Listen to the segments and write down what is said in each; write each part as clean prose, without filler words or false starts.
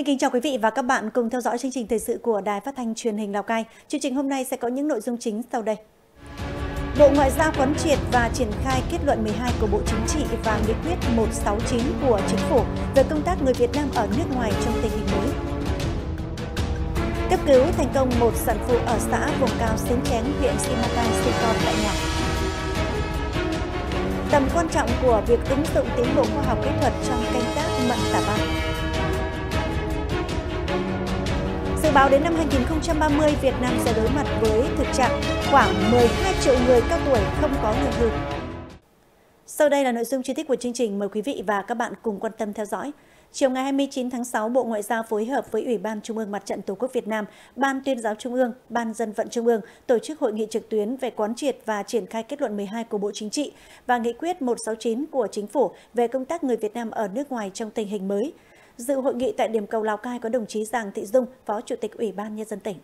Xin kính chào quý vị và các bạn cùng theo dõi chương trình thời sự của Đài Phát thanh Truyền hình Lào Cai. Chương trình hôm nay sẽ có những nội dung chính sau đây. Bộ Ngoại giao quán triệt và triển khai kết luận 12 của Bộ Chính trị và nghị quyết 169 của Chính phủ về công tác người Việt Nam ở nước ngoài trong tình hình mới. Cấp cứu thành công một sản phụ ở xã vùng cao Xín Tráng, huyện Si Ma Cai sinh con tại nhà. Tầm quan trọng của việc ứng dụng tiến bộ khoa học kỹ thuật trong canh tác mận Tà Van. Dự báo đến năm 2030, Việt Nam sẽ đối mặt với thực trạng khoảng 12 triệu người cao tuổi không có người hưu. Sau đây là nội dung chi tiết của chương trình, mời quý vị và các bạn cùng quan tâm theo dõi. Chiều ngày 29 tháng 6, Bộ Ngoại giao phối hợp với Ủy ban Trung ương Mặt trận Tổ quốc Việt Nam, Ban Tuyên giáo Trung ương, Ban Dân vận Trung ương tổ chức hội nghị trực tuyến về quán triệt và triển khai kết luận 12 của Bộ Chính trị và nghị quyết 169 của Chính phủ về công tác người Việt Nam ở nước ngoài trong tình hình mới. Dự hội nghị tại điểm cầu Lào Cai có đồng chí Giàng Thị Dung, Phó Chủ tịch Ủy ban Nhân dân tỉnh.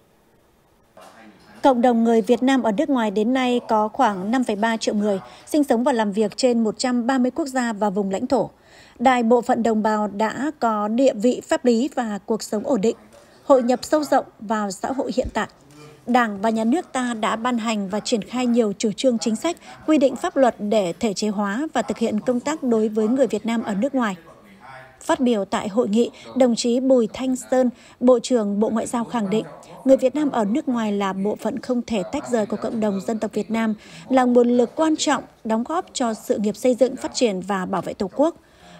Cộng đồng người Việt Nam ở nước ngoài đến nay có khoảng 5,3 triệu người, sinh sống và làm việc trên 130 quốc gia và vùng lãnh thổ. Đại bộ phận đồng bào đã có địa vị pháp lý và cuộc sống ổn định, hội nhập sâu rộng vào xã hội hiện tại. Đảng và Nhà nước ta đã ban hành và triển khai nhiều chủ trương chính sách, quy định pháp luật để thể chế hóa và thực hiện công tác đối với người Việt Nam ở nước ngoài. Phát biểu tại hội nghị, đồng chí Bùi Thanh Sơn, Bộ trưởng Bộ Ngoại giao khẳng định, người Việt Nam ở nước ngoài là bộ phận không thể tách rời của cộng đồng dân tộc Việt Nam, là nguồn lực quan trọng đóng góp cho sự nghiệp xây dựng, phát triển và bảo vệ Tổ quốc.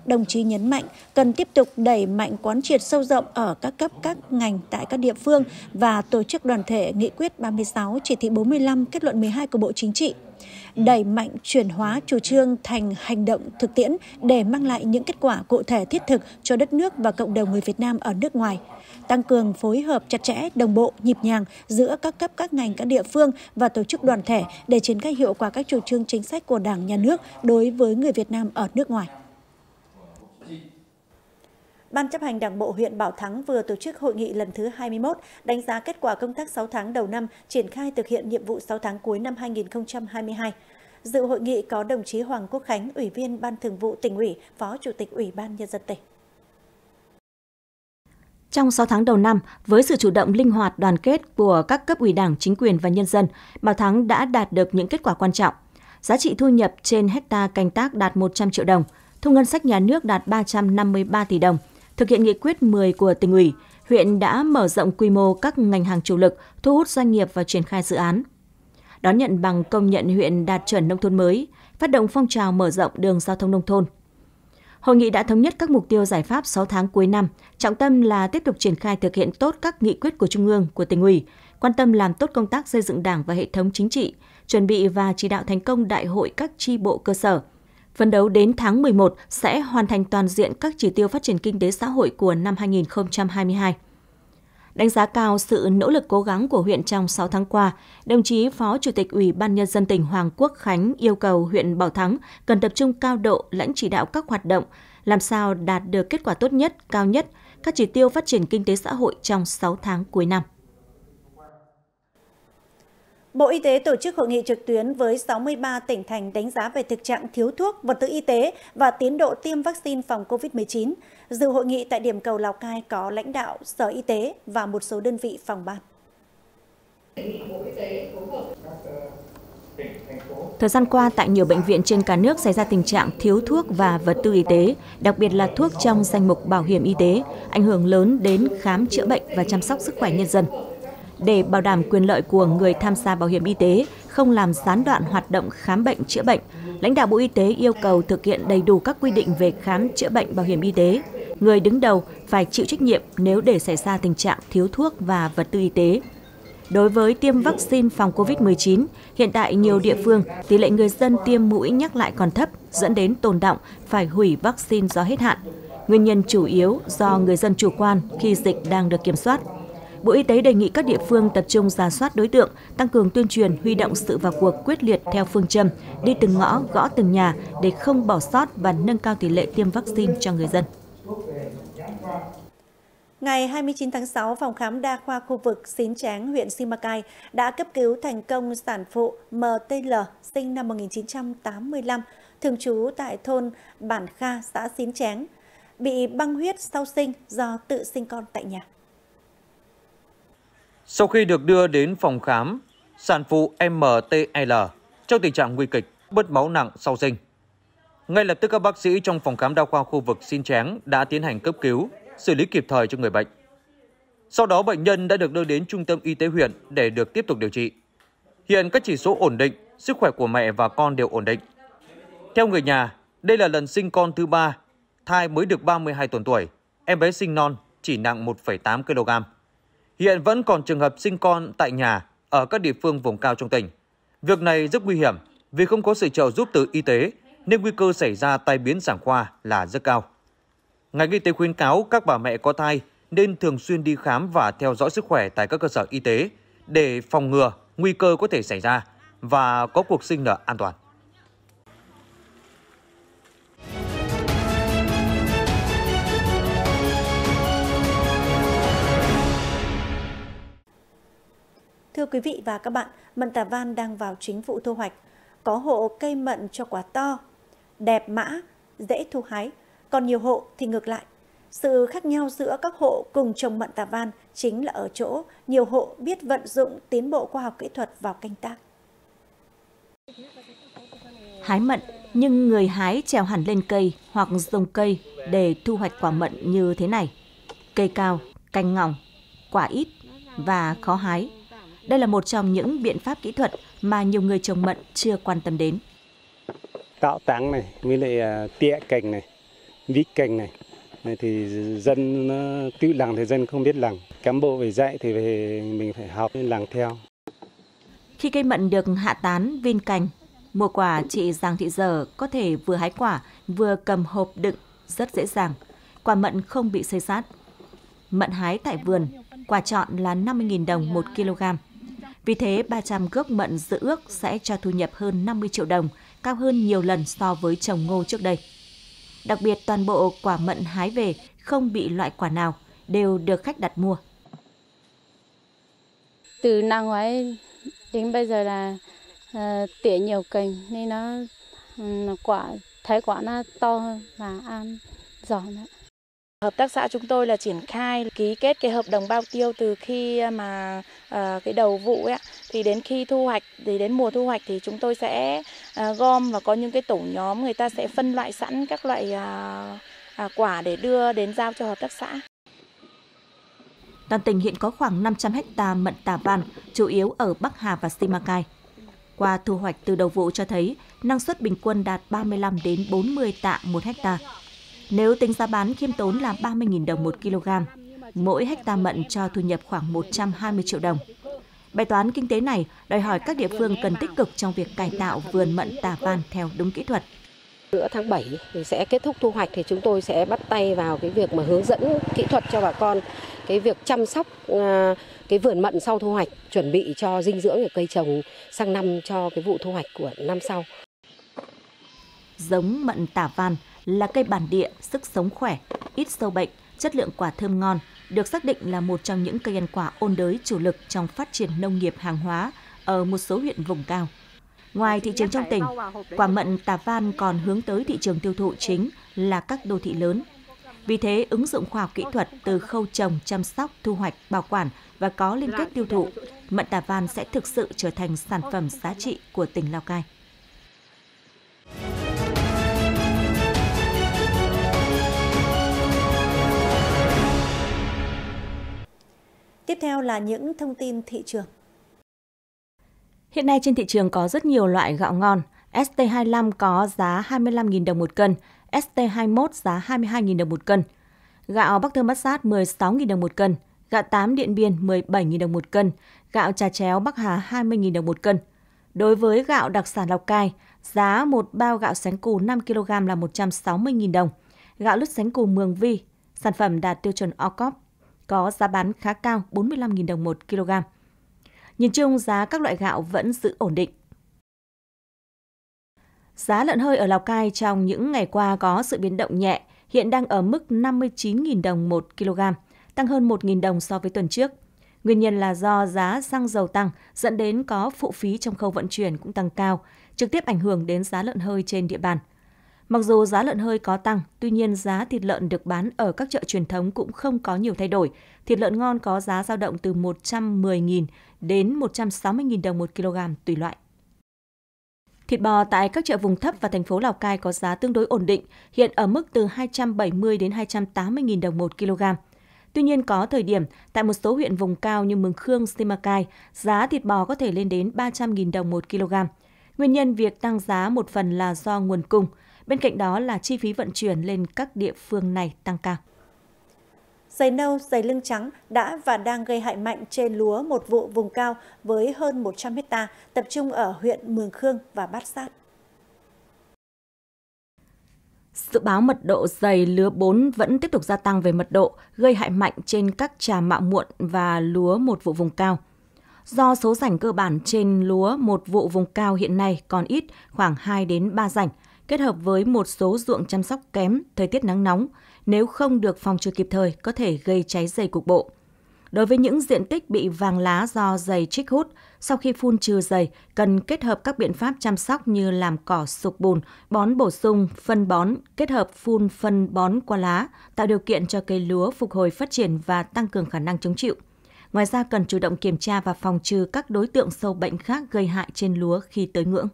Đồng chí nhấn mạnh cần tiếp tục đẩy mạnh quán triệt sâu rộng ở các cấp, các ngành tại các địa phương và tổ chức đoàn thể nghị quyết 36, chỉ thị 45, kết luận 12 của Bộ Chính trị. Đẩy mạnh chuyển hóa chủ trương thành hành động thực tiễn để mang lại những kết quả cụ thể thiết thực cho đất nước và cộng đồng người Việt Nam ở nước ngoài. Tăng cường phối hợp chặt chẽ, đồng bộ, nhịp nhàng giữa các cấp, các ngành, các địa phương và tổ chức đoàn thể để triển khai hiệu quả các chủ trương chính sách của Đảng, Nhà nước đối với người Việt Nam ở nước ngoài. Ban chấp hành Đảng bộ huyện Bảo Thắng vừa tổ chức hội nghị lần thứ 21 đánh giá kết quả công tác 6 tháng đầu năm, triển khai thực hiện nhiệm vụ 6 tháng cuối năm 2022. Dự hội nghị có đồng chí Hoàng Quốc Khánh, Ủy viên Ban Thường vụ Tỉnh ủy, Phó Chủ tịch Ủy ban Nhân dân tỉnh. Trong 6 tháng đầu năm, với sự chủ động linh hoạt đoàn kết của các cấp ủy Đảng, chính quyền và nhân dân, Bảo Thắng đã đạt được những kết quả quan trọng. Giá trị thu nhập trên hectare canh tác đạt 100 triệu đồng, thu ngân sách nhà nước đạt 353 tỷ đồng. Thực hiện nghị quyết 10 của Tỉnh ủy, huyện đã mở rộng quy mô các ngành hàng chủ lực, thu hút doanh nghiệp và triển khai dự án. Đón nhận bằng công nhận huyện đạt chuẩn nông thôn mới, phát động phong trào mở rộng đường giao thông nông thôn. Hội nghị đã thống nhất các mục tiêu giải pháp 6 tháng cuối năm, trọng tâm là tiếp tục triển khai thực hiện tốt các nghị quyết của Trung ương, của Tỉnh ủy, quan tâm làm tốt công tác xây dựng Đảng và hệ thống chính trị, chuẩn bị và chỉ đạo thành công đại hội các chi bộ cơ sở. Phấn đấu đến tháng 11 sẽ hoàn thành toàn diện các chỉ tiêu phát triển kinh tế xã hội của năm 2022. Đánh giá cao sự nỗ lực cố gắng của huyện trong 6 tháng qua, đồng chí Phó Chủ tịch Ủy ban Nhân dân tỉnh Hoàng Quốc Khánh yêu cầu huyện Bảo Thắng cần tập trung cao độ lãnh chỉ đạo các hoạt động, làm sao đạt được kết quả tốt nhất, cao nhất, các chỉ tiêu phát triển kinh tế xã hội trong 6 tháng cuối năm. Bộ Y tế tổ chức hội nghị trực tuyến với 63 tỉnh thành đánh giá về thực trạng thiếu thuốc, vật tư y tế và tiến độ tiêm vaccine phòng COVID-19. Dự hội nghị tại điểm cầu Lào Cai có lãnh đạo Sở Y tế và một số đơn vị phòng ban. Thời gian qua, tại nhiều bệnh viện trên cả nước xảy ra tình trạng thiếu thuốc và vật tư y tế, đặc biệt là thuốc trong danh mục bảo hiểm y tế, ảnh hưởng lớn đến khám chữa bệnh và chăm sóc sức khỏe nhân dân. Để bảo đảm quyền lợi của người tham gia bảo hiểm y tế, không làm gián đoạn hoạt động khám bệnh chữa bệnh, lãnh đạo Bộ Y tế yêu cầu thực hiện đầy đủ các quy định về khám chữa bệnh bảo hiểm y tế. Người đứng đầu phải chịu trách nhiệm nếu để xảy ra tình trạng thiếu thuốc và vật tư y tế. Đối với tiêm vaccine phòng COVID-19, hiện tại nhiều địa phương tỷ lệ người dân tiêm mũi nhắc lại còn thấp, dẫn đến tồn đọng phải hủy vaccine do hết hạn. Nguyên nhân chủ yếu do người dân chủ quan khi dịch đang được kiểm soát. Bộ Y tế đề nghị các địa phương tập trung rà soát đối tượng, tăng cường tuyên truyền, huy động sự vào cuộc quyết liệt theo phương châm, đi từng ngõ, gõ từng nhà để không bỏ sót và nâng cao tỷ lệ tiêm vaccine cho người dân. Ngày 29 tháng 6, Phòng khám đa khoa khu vực Xín Tráng, huyện Si Ma Cai đã cấp cứu thành công sản phụ MTL, sinh năm 1985, thường trú tại thôn Bản Kha, xã Xín Tráng. bị băng huyết sau sinh do tự sinh con tại nhà. Sau khi được đưa đến phòng khám, sản phụ MTL trong tình trạng nguy kịch, mất máu nặng sau sinh. Ngay lập tức các bác sĩ trong phòng khám đa khoa khu vực Xín Tráng đã tiến hành cấp cứu, xử lý kịp thời cho người bệnh. Sau đó bệnh nhân đã được đưa đến trung tâm y tế huyện để được tiếp tục điều trị. Hiện các chỉ số ổn định, sức khỏe của mẹ và con đều ổn định. Theo người nhà, đây là lần sinh con thứ 3, thai mới được 32 tuần tuổi, em bé sinh non chỉ nặng 1,8 kg. Hiện vẫn còn trường hợp sinh con tại nhà ở các địa phương vùng cao trong tỉnh. Việc này rất nguy hiểm vì không có sự trợ giúp từ y tế nên nguy cơ xảy ra tai biến sản khoa là rất cao. Ngành y tế khuyến cáo các bà mẹ có thai nên thường xuyên đi khám và theo dõi sức khỏe tại các cơ sở y tế để phòng ngừa nguy cơ có thể xảy ra và có cuộc sinh nở an toàn. Thưa quý vị và các bạn, mận Tà Van đang vào chính vụ thu hoạch. Có hộ cây mận cho quả to, đẹp mã, dễ thu hái, còn nhiều hộ thì ngược lại. Sự khác nhau giữa các hộ cùng trồng mận Tà Van chính là ở chỗ nhiều hộ biết vận dụng tiến bộ khoa học kỹ thuật vào canh tác. Hái mận, nhưng người hái trèo hẳn lên cây hoặc dòng cây để thu hoạch quả mận như thế này. Cây cao, cành ngỏng, quả ít và khó hái. Đây là một trong những biện pháp kỹ thuật mà nhiều người trồng mận chưa quan tâm đến. Cạo táng này, với lại tỉa cành này, vít cành này, thì dân nó tự làm thì dân không biết làm. Cán bộ phải dạy thì mình phải học nên làm theo. Khi cây mận được hạ tán vin cành, mùa quả chị Giàng Thị Dở có thể vừa hái quả vừa cầm hộp đựng rất dễ dàng. Quả mận không bị xây sát. Mận hái tại vườn, quả chọn là 50.000 đồng 1 kg. Vì thế, 300 gốc mận dự ước sẽ cho thu nhập hơn 50 triệu đồng, cao hơn nhiều lần so với trồng ngô trước đây. Đặc biệt, toàn bộ quả mận hái về không bị loại quả nào, đều được khách đặt mua. Từ năm ngoái đến bây giờ là tỉa nhiều cành, nên quả nó to hơn và ăn giòn nữa. Hợp tác xã chúng tôi là triển khai ký kết cái hợp đồng bao tiêu từ khi mà cái đầu vụ ấy, thì đến khi thu hoạch, thì đến mùa thu hoạch thì chúng tôi sẽ gom và có những cái tổ nhóm người ta sẽ phân loại sẵn các loại quả để đưa đến giao cho hợp tác xã. Toàn tỉnh hiện có khoảng 500 ha mận Tà Van, chủ yếu ở Bắc Hà và Si Ma Cai. Qua thu hoạch từ đầu vụ cho thấy năng suất bình quân đạt 35 đến 40 tạ một ha. Nếu tính giá bán khiêm tốn là 30.000 đồng 1 kg, mỗi hectare mận cho thu nhập khoảng 120 triệu đồng. Bài toán kinh tế này đòi hỏi các địa phương cần tích cực trong việc cải tạo vườn mận Tà Van theo đúng kỹ thuật. Giữa tháng 7 thì sẽ kết thúc thu hoạch thì chúng tôi sẽ bắt tay vào cái việc mà hướng dẫn kỹ thuật cho bà con, cái việc chăm sóc cái vườn mận sau thu hoạch, chuẩn bị cho dinh dưỡng của cây trồng sang năm cho cái vụ thu hoạch của năm sau. Giống mận Tà Van là cây bản địa, sức sống khỏe, ít sâu bệnh, chất lượng quả thơm ngon, được xác định là một trong những cây ăn quả ôn đới chủ lực trong phát triển nông nghiệp hàng hóa ở một số huyện vùng cao. Ngoài thị trường trong tỉnh, quả mận Tà Van còn hướng tới thị trường tiêu thụ chính là các đô thị lớn. Vì thế, ứng dụng khoa học kỹ thuật từ khâu trồng, chăm sóc, thu hoạch, bảo quản và có liên kết tiêu thụ, mận Tà Van sẽ thực sự trở thành sản phẩm giá trị của tỉnh Lào Cai. Tiếp theo là những thông tin thị trường. Hiện nay trên thị trường có rất nhiều loại gạo ngon. ST25 có giá 25.000 đồng một cân, ST21 giá 22.000 đồng một cân. Gạo Bắc Thơm Bát Xát 16.000 đồng một cân, gạo 8 Điện Biên 17.000 đồng một cân, gạo Trà Chéo Bắc Hà 20.000 đồng một cân. Đối với gạo đặc sản Lào Cai, giá một bao gạo sánh cù 5 kg là 160.000 đồng. Gạo lứt sánh cù Mường Vi, sản phẩm đạt tiêu chuẩn OCOP, có giá bán khá cao 45.000 đồng 1 kg. Nhìn chung giá các loại gạo vẫn giữ ổn định. Giá lợn hơi ở Lào Cai trong những ngày qua có sự biến động nhẹ, hiện đang ở mức 59.000 đồng 1 kg, tăng hơn 1.000 đồng so với tuần trước. Nguyên nhân là do giá xăng dầu tăng dẫn đến có phụ phí trong khâu vận chuyển cũng tăng cao, trực tiếp ảnh hưởng đến giá lợn hơi trên địa bàn. Mặc dù giá lợn hơi có tăng, tuy nhiên giá thịt lợn được bán ở các chợ truyền thống cũng không có nhiều thay đổi. Thịt lợn ngon có giá dao động từ 110.000 đến 160.000 đồng 1 kg tùy loại. Thịt bò tại các chợ vùng thấp và thành phố Lào Cai có giá tương đối ổn định, hiện ở mức từ 270 đến 280.000 đồng 1 kg. Tuy nhiên có thời điểm, tại một số huyện vùng cao như Mường Khương, Si Ma Cai, giá thịt bò có thể lên đến 300.000 đồng 1 kg. Nguyên nhân việc tăng giá một phần là do nguồn cung, bên cạnh đó là chi phí vận chuyển lên các địa phương này tăng cao. Giày nâu, giày lưng trắng đã và đang gây hại mạnh trên lúa một vụ vùng cao với hơn 100 hectare, tập trung ở huyện Mường Khương và Bát Xát. Dự báo mật độ dày lứa 4 vẫn tiếp tục gia tăng về mật độ, gây hại mạnh trên các trà mạ muộn và lúa một vụ vùng cao. Do số rảnh cơ bản trên lúa một vụ vùng cao hiện nay còn ít, khoảng 2 đến 3 rảnh, kết hợp với một số ruộng chăm sóc kém, thời tiết nắng nóng, nếu không được phòng trừ kịp thời có thể gây cháy dày cục bộ. Đối với những diện tích bị vàng lá do dày trích hút, sau khi phun trừ dày, cần kết hợp các biện pháp chăm sóc như làm cỏ sục bùn, bón bổ sung, phân bón, kết hợp phun phân bón qua lá, tạo điều kiện cho cây lúa phục hồi phát triển và tăng cường khả năng chống chịu. Ngoài ra, cần chủ động kiểm tra và phòng trừ các đối tượng sâu bệnh khác gây hại trên lúa khi tới ngưỡng.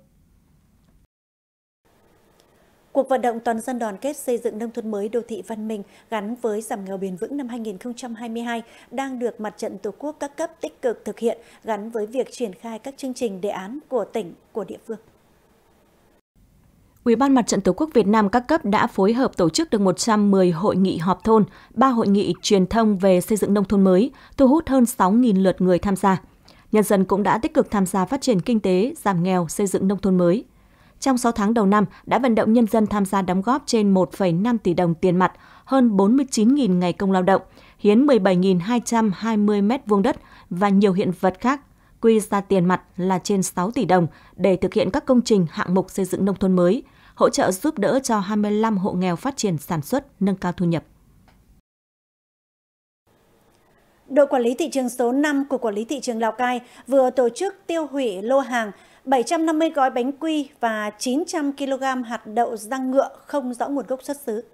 Cuộc vận động toàn dân đoàn kết xây dựng nông thôn mới đô thị văn minh gắn với giảm nghèo bền vững năm 2022 đang được Mặt trận Tổ quốc các cấp tích cực thực hiện gắn với việc triển khai các chương trình đề án của tỉnh, của địa phương. Ủy ban Mặt trận Tổ quốc Việt Nam các cấp đã phối hợp tổ chức được 110 hội nghị họp thôn, 3 hội nghị truyền thông về xây dựng nông thôn mới, thu hút hơn 6.000 lượt người tham gia. Nhân dân cũng đã tích cực tham gia phát triển kinh tế, giảm nghèo, xây dựng nông thôn mới. Trong 6 tháng đầu năm, đã vận động nhân dân tham gia đóng góp trên 1,5 tỷ đồng tiền mặt, hơn 49.000 ngày công lao động, hiến 17.220 m2 đất và nhiều hiện vật khác, quy ra tiền mặt là trên 6 tỷ đồng để thực hiện các công trình hạng mục xây dựng nông thôn mới, hỗ trợ giúp đỡ cho 25 hộ nghèo phát triển sản xuất, nâng cao thu nhập. Đội Quản lý Thị trường số 5 của Quản lý Thị trường Lào Cai vừa tổ chức tiêu hủy lô hàng 750 gói bánh quy và 900 kg hạt đậu răng ngựa không rõ nguồn gốc xuất xứ.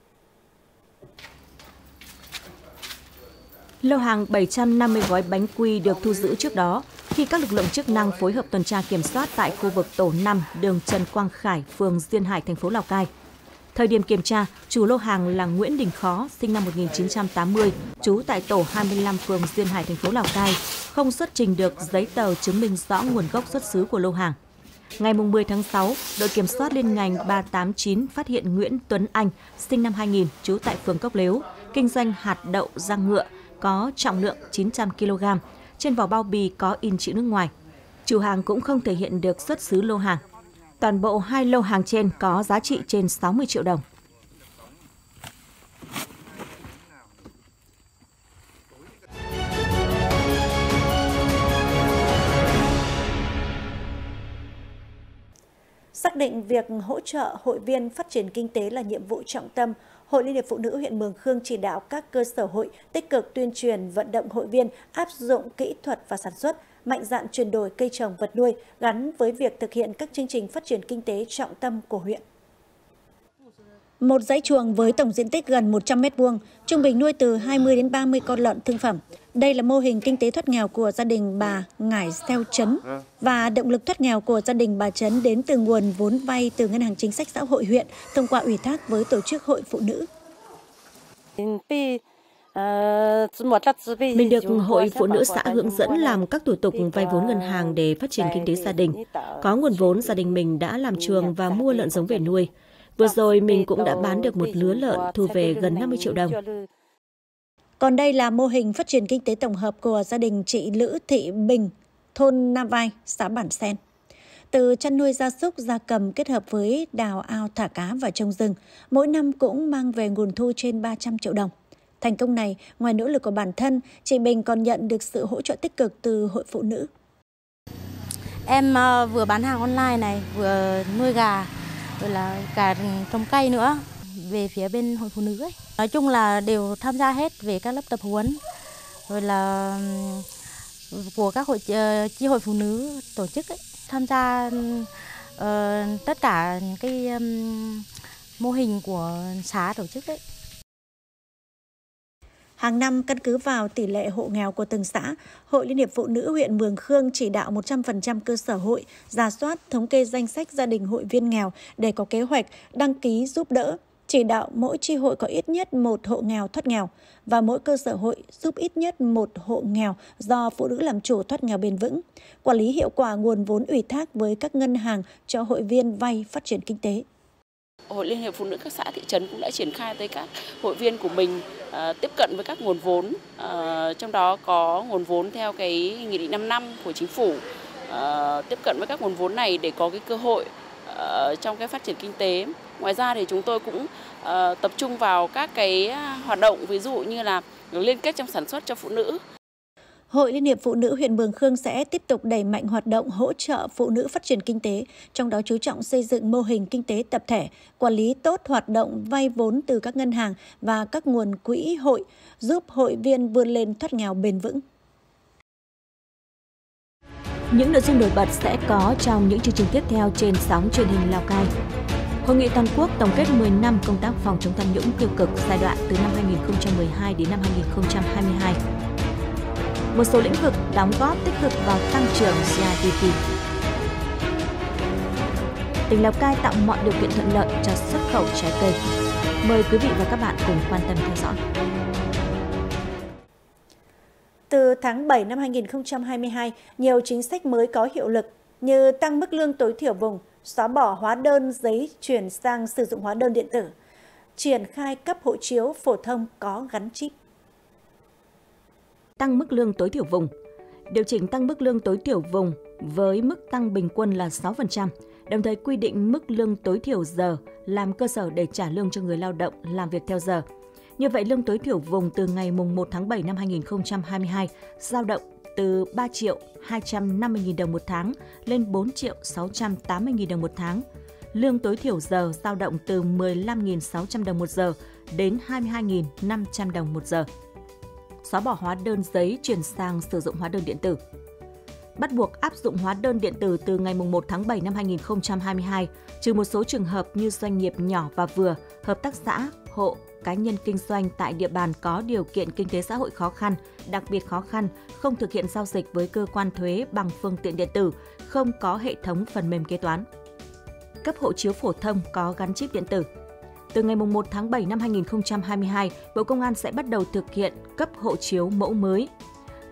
Lô hàng 750 gói bánh quy được thu giữ trước đó khi các lực lượng chức năng phối hợp tuần tra kiểm soát tại khu vực tổ 5 đường Trần Quang Khải, phường Duyên Hải, thành phố Lào Cai. Thời điểm kiểm tra, chủ lô hàng là Nguyễn Đình Khó, sinh năm 1980, trú tại tổ 25 phường Duyên Hải, thành phố Lào Cai, không xuất trình được giấy tờ chứng minh rõ nguồn gốc xuất xứ của lô hàng. Ngày 10 tháng 6, đội kiểm soát liên ngành 389 phát hiện Nguyễn Tuấn Anh, sinh năm 2000, trú tại phường Cốc Lếu, kinh doanh hạt đậu răng ngựa có trọng lượng 900 kg, trên vỏ bao bì có in chữ nước ngoài. Chủ hàng cũng không thể hiện được xuất xứ lô hàng. Toàn bộ 2 lô hàng trên có giá trị trên 60 triệu đồng. Xác định việc hỗ trợ hội viên phát triển kinh tế là nhiệm vụ trọng tâm, Hội Liên hiệp Phụ nữ huyện Mường Khương chỉ đạo các cơ sở hội tích cực tuyên truyền vận động hội viên áp dụng kỹ thuật và sản xuất, mạnh dạn chuyển đổi cây trồng vật nuôi gắn với việc thực hiện các chương trình phát triển kinh tế trọng tâm của huyện. Một dãy chuồng với tổng diện tích gần 100 m2, trung bình nuôi từ 20 đến 30 con lợn thương phẩm. Đây là mô hình kinh tế thoát nghèo của gia đình bà Ngải Seo Chấn và động lực thoát nghèo của gia đình bà Chấn đến từ nguồn vốn vay từ Ngân hàng Chính sách Xã hội huyện thông qua ủy thác với tổ chức hội phụ nữ. Mình được Hội Phụ nữ xã hướng dẫn làm các thủ tục vay vốn ngân hàng để phát triển kinh tế gia đình. Có nguồn vốn, gia đình mình đã làm chuồng và mua lợn giống về nuôi. Vừa rồi mình cũng đã bán được một lứa lợn thu về gần 50 triệu đồng. Còn đây là mô hình phát triển kinh tế tổng hợp của gia đình chị Lữ Thị Bình, thôn Nam Vai, xã Bản Sen. Từ chăn nuôi gia súc, gia cầm kết hợp với đào ao thả cá và trồng rừng, mỗi năm cũng mang về nguồn thu trên 300 triệu đồng. Thành công này, ngoài nỗ lực của bản thân, chị Bình còn nhận được sự hỗ trợ tích cực từ Hội Phụ nữ. Em vừa bán hàng online này, vừa nuôi gà, rồi là cả trồng cây nữa. Về phía bên Hội Phụ nữ ấy, nói chung là đều tham gia hết về các lớp tập huấn, rồi là của các hội chi hội phụ nữ tổ chức ấy, tham gia tất cả cái mô hình của xã tổ chức đấy. Hàng năm, căn cứ vào tỷ lệ hộ nghèo của từng xã, Hội Liên hiệp Phụ nữ huyện Mường Khương chỉ đạo 100% cơ sở hội, rà soát, thống kê danh sách gia đình hội viên nghèo để có kế hoạch, đăng ký, giúp đỡ, chỉ đạo mỗi chi hội có ít nhất một hộ nghèo thoát nghèo và mỗi cơ sở hội giúp ít nhất một hộ nghèo do phụ nữ làm chủ thoát nghèo bền vững, quản lý hiệu quả nguồn vốn ủy thác với các ngân hàng cho hội viên vay phát triển kinh tế. Hội Liên hiệp Phụ nữ các xã thị trấn cũng đã triển khai tới các hội viên của mình tiếp cận với các nguồn vốn, trong đó có nguồn vốn theo cái nghị định 5 năm của Chính phủ, tiếp cận với các nguồn vốn này để có cái cơ hội trong cái phát triển kinh tế. Ngoài ra thì chúng tôi cũng tập trung vào các cái hoạt động ví dụ như là liên kết trong sản xuất cho phụ nữ. Hội Liên hiệp Phụ nữ huyện Mường Khương sẽ tiếp tục đẩy mạnh hoạt động hỗ trợ phụ nữ phát triển kinh tế, trong đó chú trọng xây dựng mô hình kinh tế tập thể, quản lý tốt hoạt động vay vốn từ các ngân hàng và các nguồn quỹ hội, giúp hội viên vươn lên thoát nghèo bền vững. Những nội dung nổi bật sẽ có trong những chương trình tiếp theo trên sóng truyền hình Lào Cai. Hội nghị toàn quốc tổng kết 10 năm công tác phòng chống tham nhũng tiêu cực giai đoạn từ năm 2012 đến năm 2022. Một số lĩnh vực đóng góp tích cực vào tăng trưởng GDP. Tỉnh Lào Cai tạo mọi điều kiện thuận lợi cho xuất khẩu trái cây. Mời quý vị và các bạn cùng quan tâm theo dõi. Từ tháng 7 năm 2022, nhiều chính sách mới có hiệu lực như tăng mức lương tối thiểu vùng, xóa bỏ hóa đơn giấy chuyển sang sử dụng hóa đơn điện tử, triển khai cấp hộ chiếu phổ thông có gắn chip. Tăng mức lương tối thiểu vùng. Điều chỉnh tăng mức lương tối thiểu vùng với mức tăng bình quân là 6%, đồng thời quy định mức lương tối thiểu giờ làm cơ sở để trả lương cho người lao động làm việc theo giờ. Như vậy, lương tối thiểu vùng từ ngày 1 tháng 7 năm 2022 dao động từ 3.250.000 đồng một tháng lên 4.680.000 đồng một tháng. Lương tối thiểu giờ dao động từ 15.600 đồng một giờ đến 22.500 đồng một giờ. Xóa bỏ hóa đơn giấy chuyển sang sử dụng hóa đơn điện tử. Bắt buộc áp dụng hóa đơn điện tử từ ngày 1 tháng 7 năm 2022, trừ một số trường hợp như doanh nghiệp nhỏ và vừa, hợp tác xã, hộ, cá nhân kinh doanh tại địa bàn có điều kiện kinh tế xã hội khó khăn, đặc biệt khó khăn, không thực hiện giao dịch với cơ quan thuế bằng phương tiện điện tử, không có hệ thống phần mềm kế toán. Cấp hộ chiếu phổ thông có gắn chip điện tử. Từ ngày 1 tháng 7 năm 2022, Bộ Công an sẽ bắt đầu thực hiện cấp hộ chiếu mẫu mới.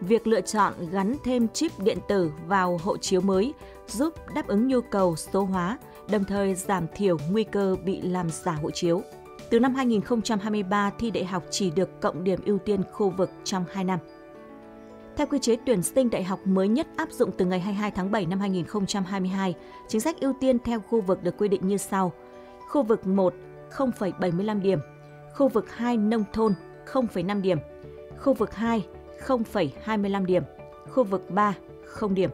Việc lựa chọn gắn thêm chip điện tử vào hộ chiếu mới giúp đáp ứng nhu cầu số hóa, đồng thời giảm thiểu nguy cơ bị làm giả hộ chiếu. Từ năm 2023, thi đại học chỉ được cộng điểm ưu tiên khu vực trong 2 năm. Theo quy chế tuyển sinh đại học mới nhất áp dụng từ ngày 22 tháng 7 năm 2022, chính sách ưu tiên theo khu vực được quy định như sau. Khu vực 1, 0,75 điểm. Khu vực 2, nông thôn, 0,5 điểm. Khu vực 2, 0,25 điểm. Khu vực 3, 0 điểm.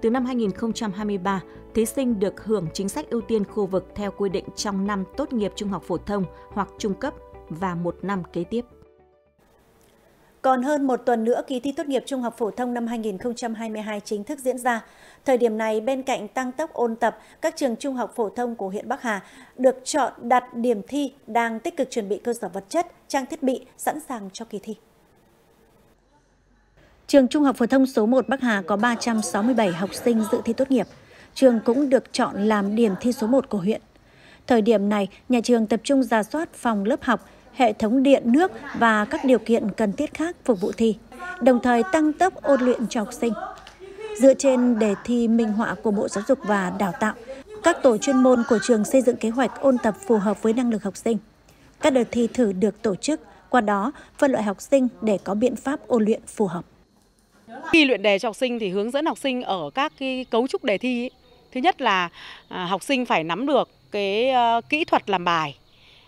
Từ năm 2023, thí sinh được hưởng chính sách ưu tiên khu vực theo quy định trong năm tốt nghiệp trung học phổ thông hoặc trung cấp và một năm kế tiếp. Còn hơn một tuần nữa, kỳ thi tốt nghiệp trung học phổ thông năm 2022 chính thức diễn ra. Thời điểm này, bên cạnh tăng tốc ôn tập, các trường trung học phổ thông của huyện Bắc Hà được chọn đặt điểm thi đang tích cực chuẩn bị cơ sở vật chất, trang thiết bị sẵn sàng cho kỳ thi. Trường Trung học phổ thông số 1 Bắc Hà có 367 học sinh dự thi tốt nghiệp. Trường cũng được chọn làm điểm thi số 1 của huyện. Thời điểm này, nhà trường tập trung rà soát phòng lớp học, hệ thống điện, nước và các điều kiện cần thiết khác phục vụ thi, đồng thời tăng tốc ôn luyện cho học sinh. Dựa trên đề thi minh họa của Bộ Giáo dục và Đào tạo, các tổ chuyên môn của trường xây dựng kế hoạch ôn tập phù hợp với năng lực học sinh. Các đợt thi thử được tổ chức, qua đó phân loại học sinh để có biện pháp ôn luyện phù hợp. Khi luyện đề cho học sinh thì hướng dẫn học sinh ở các cái cấu trúc đề thi ấy. Thứ nhất là học sinh phải nắm được cái kỹ thuật làm bài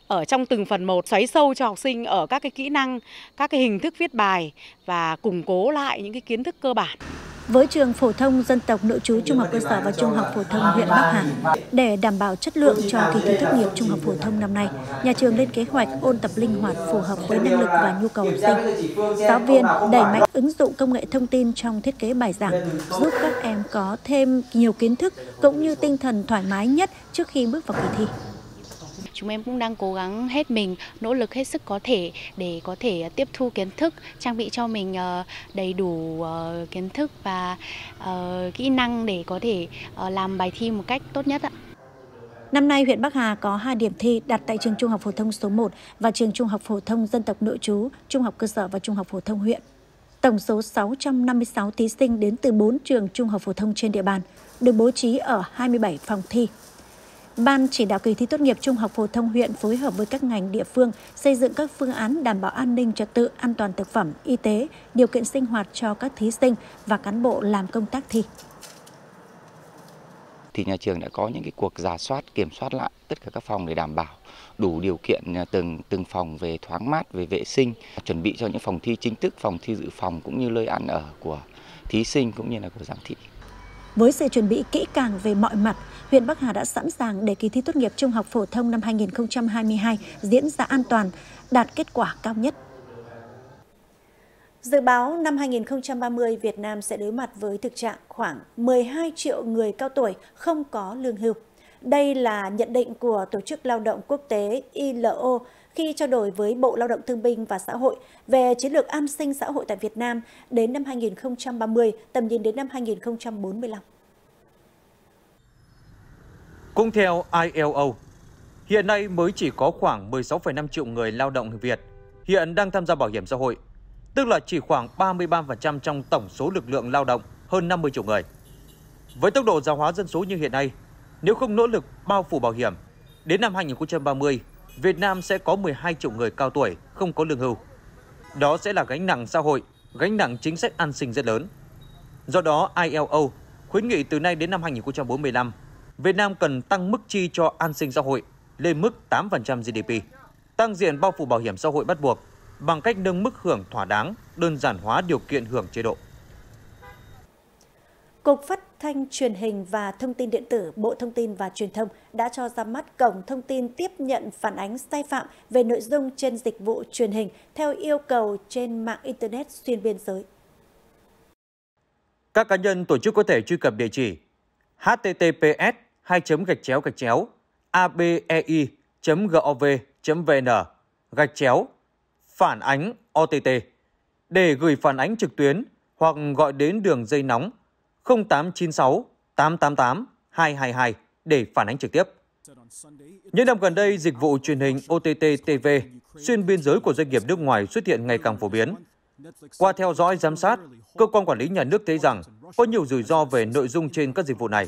ở trong từng phần một, xoáy sâu cho học sinh ở các cái kỹ năng, các cái hình thức viết bài và củng cố lại những cái kiến thức cơ bản. Với trường phổ thông dân tộc nội trú trung học cơ sở và trung học phổ thông huyện Bắc Hà, để đảm bảo chất lượng cho kỳ thi tốt nghiệp trung học phổ thông năm nay, nhà trường lên kế hoạch ôn tập linh hoạt phù hợp với năng lực và nhu cầu học sinh. Giáo viên đẩy mạnh ứng dụng công nghệ thông tin trong thiết kế bài giảng, giúp các em có thêm nhiều kiến thức cũng như tinh thần thoải mái nhất trước khi bước vào kỳ thi. chúng em cũng đang cố gắng hết mình, nỗ lực hết sức có thể để có thể tiếp thu kiến thức, trang bị cho mình đầy đủ kiến thức và kỹ năng để có thể làm bài thi một cách tốt nhất ạ. Năm nay, huyện Bắc Hà có 2 điểm thi đặt tại trường Trung học Phổ thông số 1 và trường Trung học Phổ thông dân tộc nội trú, Trung học cơ sở và Trung học Phổ thông huyện. Tổng số 656 thí sinh đến từ 4 trường Trung học Phổ thông trên địa bàn, được bố trí ở 27 phòng thi. Ban chỉ đạo kỳ thi tốt nghiệp Trung học Phổ thông huyện phối hợp với các ngành địa phương xây dựng các phương án đảm bảo an ninh trật tự, an toàn thực phẩm, y tế, điều kiện sinh hoạt cho các thí sinh và cán bộ làm công tác thi. Thì nhà trường đã có những cái cuộc rà soát, kiểm soát lại tất cả các phòng để đảm bảo đủ điều kiện từng phòng về thoáng mát, về vệ sinh, chuẩn bị cho những phòng thi chính thức, phòng thi dự phòng cũng như nơi ăn ở của thí sinh cũng như là của giám thị. Với sự chuẩn bị kỹ càng về mọi mặt, huyện Bắc Hà đã sẵn sàng để kỳ thi tốt nghiệp Trung học Phổ thông năm 2022 diễn ra an toàn, đạt kết quả cao nhất. Dự báo năm 2030, Việt Nam sẽ đối mặt với thực trạng khoảng 12 triệu người cao tuổi không có lương hưu. Đây là nhận định của Tổ chức Lao động Quốc tế ILO khi trao đổi với Bộ Lao động Thương binh và Xã hội về chiến lược an sinh xã hội tại Việt Nam đến năm 2030, tầm nhìn đến năm 2045. Cũng theo ILO, hiện nay mới chỉ có khoảng 16,5 triệu người lao động Việt hiện đang tham gia bảo hiểm xã hội, tức là chỉ khoảng 33% trong tổng số lực lượng lao động hơn 50 triệu người. Với tốc độ già hóa dân số như hiện nay, nếu không nỗ lực bao phủ bảo hiểm, đến năm 2030, Việt Nam sẽ có 12 triệu người cao tuổi không có lương hưu. Đó sẽ là gánh nặng xã hội, gánh nặng chính sách an sinh rất lớn. Do đó, ILO khuyến nghị từ nay đến năm 2045, Việt Nam cần tăng mức chi cho an sinh xã hội lên mức 8% GDP, tăng diện bao phủ bảo hiểm xã hội bắt buộc bằng cách nâng mức hưởng thỏa đáng, đơn giản hóa điều kiện hưởng chế độ. Cục Phát thanh Truyền hình và Thông tin Điện tử, Bộ Thông tin và Truyền thông đã cho ra mắt cổng thông tin tiếp nhận phản ánh sai phạm về nội dung trên dịch vụ truyền hình theo yêu cầu trên mạng Internet xuyên biên giới. Các cá nhân tổ chức có thể truy cập địa chỉ https://abei.gov.vn/phản-ánh-ott để gửi phản ánh trực tuyến hoặc gọi đến đường dây nóng 0896 888 222 để phản ánh trực tiếp. Những năm gần đây, dịch vụ truyền hình OTT TV xuyên biên giới của doanh nghiệp nước ngoài xuất hiện ngày càng phổ biến. Qua theo dõi giám sát, cơ quan quản lý nhà nước thấy rằng có nhiều rủi ro về nội dung trên các dịch vụ này.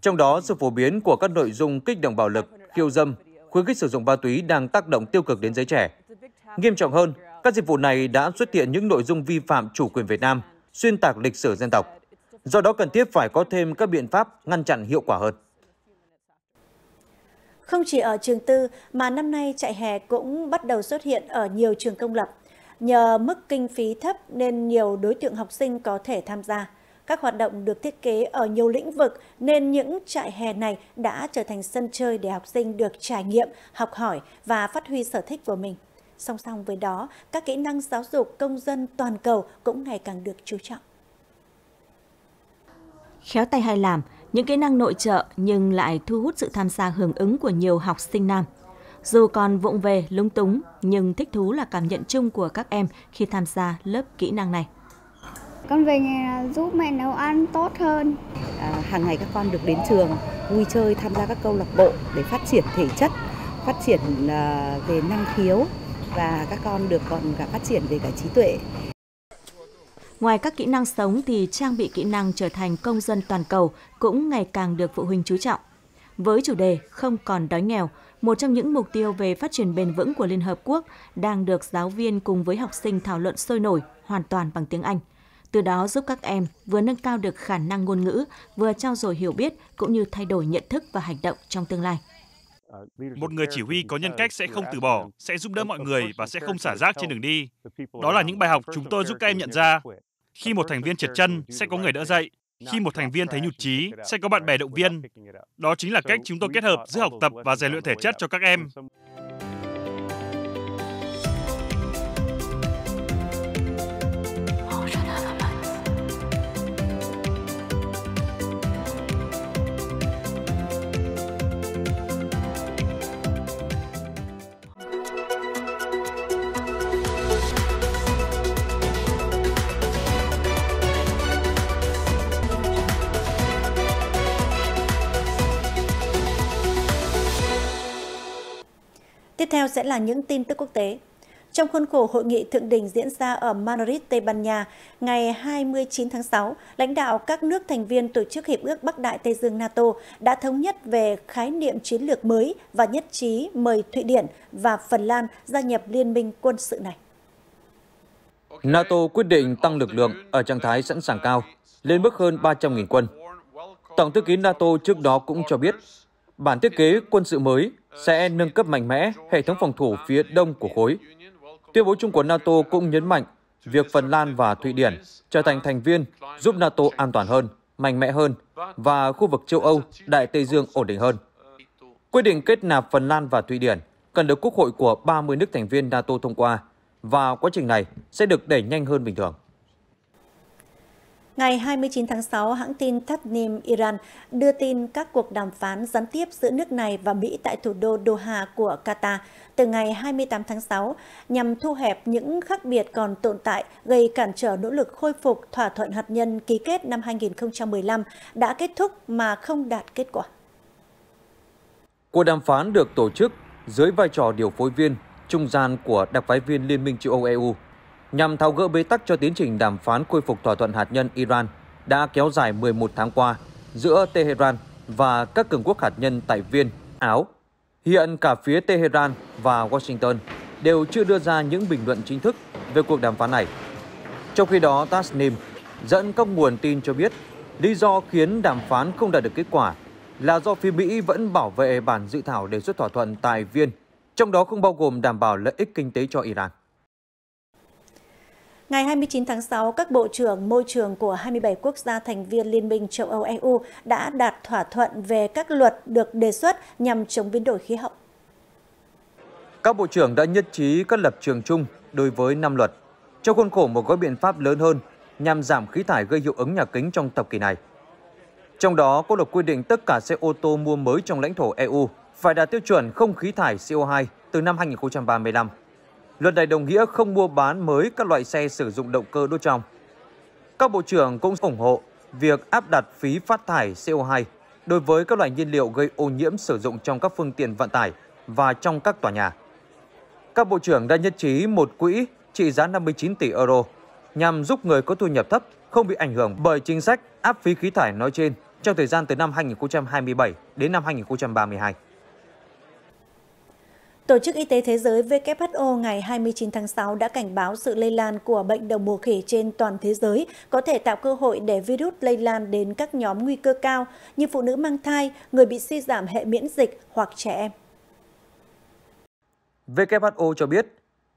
Trong đó, sự phổ biến của các nội dung kích động bạo lực, khiêu dâm, khuyến khích sử dụng ma túy đang tác động tiêu cực đến giới trẻ. Nghiêm trọng hơn, các dịch vụ này đã xuất hiện những nội dung vi phạm chủ quyền Việt Nam, xuyên tạc lịch sử dân tộc. Do đó cần thiết phải có thêm các biện pháp ngăn chặn hiệu quả hơn. Không chỉ ở trường tư mà năm nay trại hè cũng bắt đầu xuất hiện ở nhiều trường công lập. Nhờ mức kinh phí thấp nên nhiều đối tượng học sinh có thể tham gia. Các hoạt động được thiết kế ở nhiều lĩnh vực nên những trại hè này đã trở thành sân chơi để học sinh được trải nghiệm, học hỏi và phát huy sở thích của mình. Song song với đó, các kỹ năng giáo dục công dân toàn cầu cũng ngày càng được chú trọng. Khéo tay hay làm, những kỹ năng nội trợ nhưng lại thu hút sự tham gia hưởng ứng của nhiều học sinh nam. Dù còn vụng về, lúng túng, nhưng thích thú là cảm nhận chung của các em khi tham gia lớp kỹ năng này. Con về nhà giúp mẹ nấu ăn tốt hơn. Hàng ngày các con được đến trường, vui chơi, tham gia các câu lạc bộ để phát triển thể chất, phát triển về năng khiếu và các con được còn cả phát triển về cả trí tuệ. Ngoài các kỹ năng sống thì trang bị kỹ năng trở thành công dân toàn cầu cũng ngày càng được phụ huynh chú trọng. Với chủ đề Không còn đói nghèo, một trong những mục tiêu về phát triển bền vững của Liên Hợp Quốc đang được giáo viên cùng với học sinh thảo luận sôi nổi hoàn toàn bằng tiếng Anh. Từ đó giúp các em vừa nâng cao được khả năng ngôn ngữ, vừa trau dồi hiểu biết cũng như thay đổi nhận thức và hành động trong tương lai. Một người chỉ huy có nhân cách sẽ không từ bỏ, sẽ giúp đỡ mọi người và sẽ không xả rác trên đường đi. Đó là những bài học chúng tôi giúp các em nhận ra. Khi một thành viên trượt chân, sẽ có người đỡ dậy. Khi một thành viên thấy nhụt chí, sẽ có bạn bè động viên. Đó chính là cách chúng tôi kết hợp giữa học tập và rèn luyện thể chất cho các em. Tiếp theo sẽ là những tin tức quốc tế. Trong khuôn khổ hội nghị thượng đỉnh diễn ra ở Madrid, Tây Ban Nha, ngày 29 tháng 6, lãnh đạo các nước thành viên Tổ chức Hiệp ước Bắc Đại Tây Dương NATO đã thống nhất về khái niệm chiến lược mới và nhất trí mời Thụy Điển và Phần Lan gia nhập liên minh quân sự này. NATO quyết định tăng lực lượng ở trạng thái sẵn sàng cao, lên mức hơn 300.000 quân. Tổng thư ký NATO trước đó cũng cho biết, bản thiết kế quân sự mới sẽ nâng cấp mạnh mẽ hệ thống phòng thủ phía đông của khối. Tuyên bố chung của NATO cũng nhấn mạnh việc Phần Lan và Thụy Điển trở thành thành viên giúp NATO an toàn hơn, mạnh mẽ hơn và khu vực châu Âu, Đại Tây Dương ổn định hơn. Quyết định kết nạp Phần Lan và Thụy Điển cần được Quốc hội của 30 nước thành viên NATO thông qua và quá trình này sẽ được đẩy nhanh hơn bình thường. Ngày 29 tháng 6, hãng tin Tasnim Iran đưa tin các cuộc đàm phán gián tiếp giữa nước này và Mỹ tại thủ đô Doha của Qatar từ ngày 28 tháng 6 nhằm thu hẹp những khác biệt còn tồn tại gây cản trở nỗ lực khôi phục thỏa thuận hạt nhân ký kết năm 2015 đã kết thúc mà không đạt kết quả. Cuộc đàm phán được tổ chức dưới vai trò điều phối viên, trung gian của đặc phái viên Liên minh châu Âu EU, nhằm tháo gỡ bế tắc cho tiến trình đàm phán khôi phục thỏa thuận hạt nhân Iran đã kéo dài 11 tháng qua giữa Tehran và các cường quốc hạt nhân tại Viên, Áo. Hiện cả phía Tehran và Washington đều chưa đưa ra những bình luận chính thức về cuộc đàm phán này. Trong khi đó, Tasnim dẫn các nguồn tin cho biết lý do khiến đàm phán không đạt được kết quả là do phía Mỹ vẫn bảo vệ bản dự thảo đề xuất thỏa thuận tại Viên, trong đó không bao gồm đảm bảo lợi ích kinh tế cho Iran. Ngày 29 tháng 6, các bộ trưởng môi trường của 27 quốc gia thành viên Liên minh châu Âu EU đã đạt thỏa thuận về các luật được đề xuất nhằm chống biến đổi khí hậu. Các bộ trưởng đã nhất trí các lập trường chung đối với 5 luật, trong khuôn khổ một gói biện pháp lớn hơn nhằm giảm khí thải gây hiệu ứng nhà kính trong thập kỷ này. Trong đó có luật quy định tất cả xe ô tô mua mới trong lãnh thổ EU phải đạt tiêu chuẩn không khí thải CO2 từ năm 2035. Luật này đồng nghĩa không mua bán mới các loại xe sử dụng động cơ đốt trong. Các bộ trưởng cũng ủng hộ việc áp đặt phí phát thải CO2 đối với các loại nhiên liệu gây ô nhiễm sử dụng trong các phương tiện vận tải và trong các tòa nhà. Các bộ trưởng đã nhất trí một quỹ trị giá 59 tỷ euro nhằm giúp người có thu nhập thấp không bị ảnh hưởng bởi chính sách áp phí khí thải nói trên trong thời gian từ năm 2027 đến năm 2032. Tổ chức Y tế Thế giới WHO ngày 29 tháng 6 đã cảnh báo sự lây lan của bệnh đậu mùa khỉ trên toàn thế giới có thể tạo cơ hội để virus lây lan đến các nhóm nguy cơ cao như phụ nữ mang thai, người bị suy giảm hệ miễn dịch hoặc trẻ em. WHO cho biết,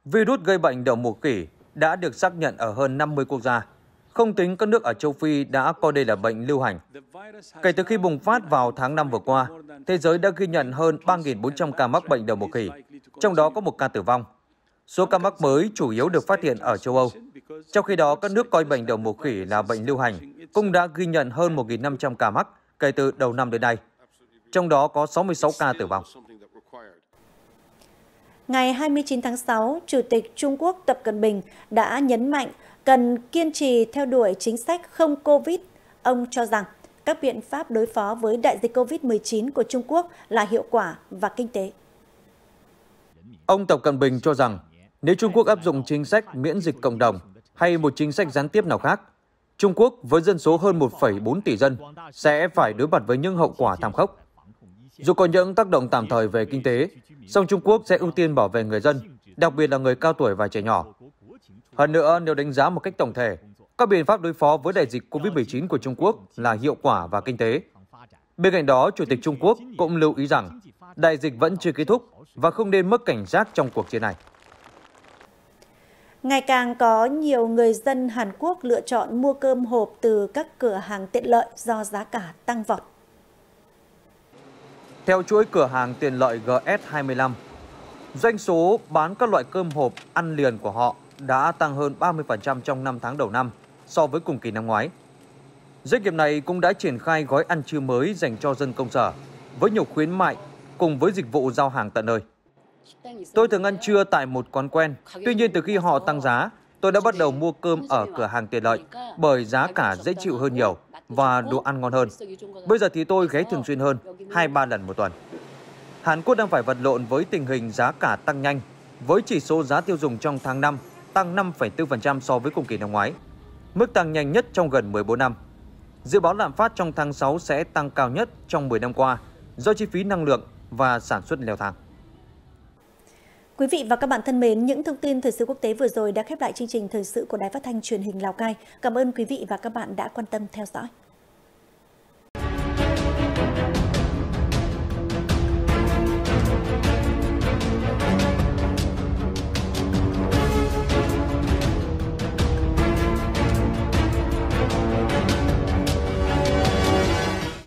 virus gây bệnh đậu mùa khỉ đã được xác nhận ở hơn 50 quốc gia, không tính các nước ở châu Phi đã coi đây là bệnh lưu hành. Kể từ khi bùng phát vào tháng 5 vừa qua, thế giới đã ghi nhận hơn 3.400 ca mắc bệnh đậu mùa khỉ, trong đó có một ca tử vong. Số ca mắc mới chủ yếu được phát hiện ở châu Âu. Trong khi đó, các nước coi bệnh đậu mùa khỉ là bệnh lưu hành cũng đã ghi nhận hơn 1.500 ca mắc kể từ đầu năm đến nay, trong đó có 66 ca tử vong. Ngày 29 tháng 6, Chủ tịch Trung Quốc Tập Cận Bình đã nhấn mạnh cần kiên trì theo đuổi chính sách không COVID. Ông cho rằng các biện pháp đối phó với đại dịch COVID-19 của Trung Quốc là hiệu quả và kinh tế. Ông Tập Cận Bình cho rằng nếu Trung Quốc áp dụng chính sách miễn dịch cộng đồng hay một chính sách gián tiếp nào khác, Trung Quốc với dân số hơn 1,4 tỷ dân sẽ phải đối mặt với những hậu quả thảm khốc. Dù có những tác động tạm thời về kinh tế, song Trung Quốc sẽ ưu tiên bảo vệ người dân, đặc biệt là người cao tuổi và trẻ nhỏ. Hơn nữa, nếu đánh giá một cách tổng thể, các biện pháp đối phó với đại dịch COVID-19 của Trung Quốc là hiệu quả và kinh tế. Bên cạnh đó, Chủ tịch Trung Quốc cũng lưu ý rằng đại dịch vẫn chưa kết thúc và không nên mất cảnh giác trong cuộc chiến này. Ngày càng có nhiều người dân Hàn Quốc lựa chọn mua cơm hộp từ các cửa hàng tiện lợi do giá cả tăng vọt. Theo chuỗi cửa hàng tiện lợi GS25, doanh số bán các loại cơm hộp ăn liền của họ đã tăng hơn 30% trong 5 tháng đầu năm so với cùng kỳ năm ngoái. Doanh nghiệp này cũng đã triển khai gói ăn trưa mới dành cho dân công sở với nhiều khuyến mại cùng với dịch vụ giao hàng tận nơi. Tôi thường ăn trưa tại một quán quen, tuy nhiên từ khi họ tăng giá, tôi đã bắt đầu mua cơm ở cửa hàng tiện lợi bởi giá cả dễ chịu hơn nhiều và đồ ăn ngon hơn. Bây giờ thì tôi ghé thường xuyên hơn, 2-3 lần một tuần. Hàn Quốc đang phải vật lộn với tình hình giá cả tăng nhanh, với chỉ số giá tiêu dùng trong tháng 5 tăng 5,4% so với cùng kỳ năm ngoái, mức tăng nhanh nhất trong gần 14 năm. Dự báo lạm phát trong tháng 6 sẽ tăng cao nhất trong 10 năm qua do chi phí năng lượng và sản xuất leo thang. Quý vị và các bạn thân mến, những thông tin thời sự quốc tế vừa rồi đã khép lại chương trình thời sự của Đài Phát thanh Truyền hình Lào Cai. Cảm ơn quý vị và các bạn đã quan tâm theo dõi.